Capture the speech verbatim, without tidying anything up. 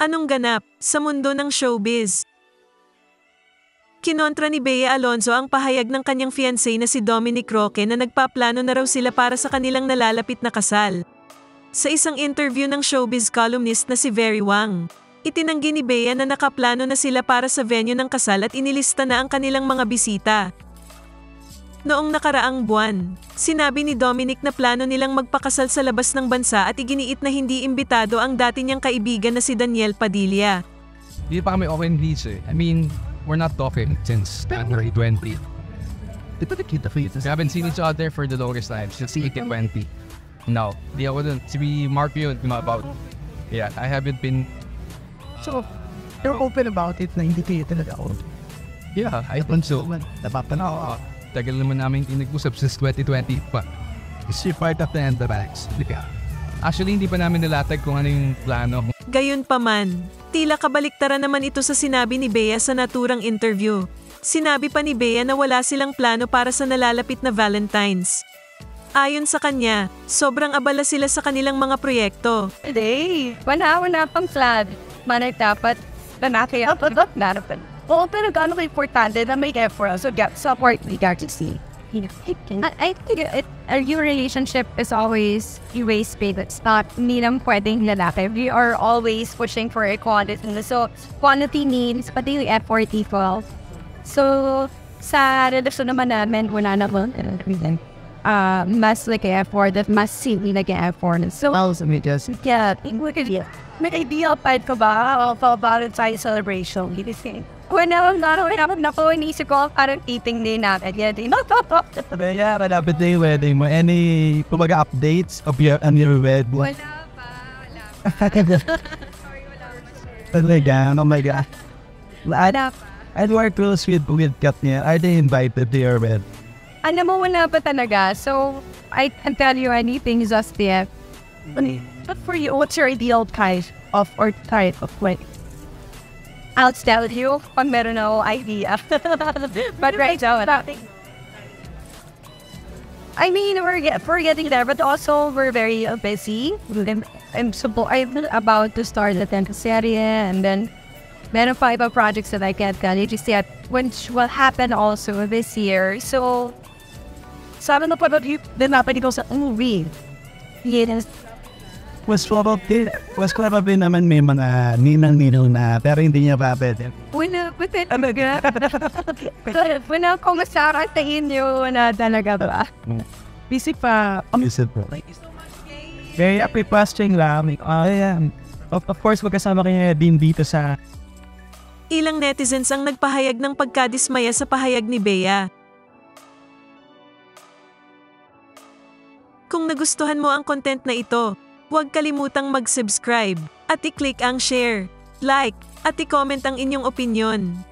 Anong ganap sa mundo ng showbiz? Kinontra ni Bea Alonzo ang pahayag ng kanyang fiancé na si Dominic Roque na nagpaplano na raw sila para sa kanilang nalalapit na kasal. Sa isang interview ng showbiz columnist na si Very Wang, itinanggi ni Bea na nakaplano na sila para sa venue ng kasal at inilista na ang kanilang mga bisita. Noong nakaraang buwan, sinabi ni Dominic na plano nilang magpakasal sa labas ng bansa at iginiit na hindi imbitado ang dati niyang kaibigan na si Daniel Padilla. Hindi pa kami open visa. I mean, we're not talking since January twentieth. We haven't seen each other for the longest time, since April twentieth. No, they wouldn't. We mark you about. Yeah, I haven't been. So, you're open about it na hindi kayo talaga open? Yeah, I think so. Napapanaw. Tagal naman namin tinag-usap since twenty twenty pa. She part of the end the backs. Actually, hindi pa namin nalatag kung ano yung plano. Gayunpaman, tila kabaliktaran naman ito sa sinabi ni Bea sa naturang interview. Sinabi pa ni Bea na wala silang plano para sa nalalapit na Valentines. Ayon sa kanya, sobrang abala sila sa kanilang mga proyekto. Today, wala, wala pang club. Manay dapat, nanaki ako doon, narapan. Oo, pero gaano importante na may effort so get support we got to see. I think it, a new relationship is always you waste pay that's not nilang pwedeng lalaki. We are always pushing for equality. So, quality needs, pati yung effort equal. So, sa relasyon naman namin, wala naman. Uh, mas like effort, mas simply like effort. So, yeah, may ideal pa ko ba of a Valentine's celebration? When I'm not aware of nako, inisip ko parang eating din natin. Yeah, yeah, malapit na yung wedding mo. Any, kumbaga, updates of your and your wedding? Wala pa, wala pa. Sorry, wala pa. Talaga, oh my God. Wala pa. And we're close with Kat niya. Are they invited to your wedding? Alam mo, wala pa talaga. So, I can't tell you anything just yet. But for you, what's your ideal kind of or type of wedding? I'll tell you, pag meron ako idea. But right now, I mean, we're, get, we're getting there, but also we're very uh, busy. I'm, I'm, I'm about to start the tenth series, and then meron pa iba projects that I can't tell you just yet, which will happen also this year. So, sabi na po ba din natin ko sa movie? Yes. Was probably, was probably naman may mga ninang-ninang na, pero hindi niya papit. Wala po talaga. Wala ko masarap sa inyo na talaga ba? Busy pa. Busy pa. Very happy posting lang. Of course, magkasama kanya din dito sa... Ilang netizens ang nagpahayag ng pagkadismaya sa pahayag ni Bea. Kung nagustuhan mo ang content na ito, huwag kalimutang mag-subscribe at i-click ang share, like, at i-comment ang inyong opinyon.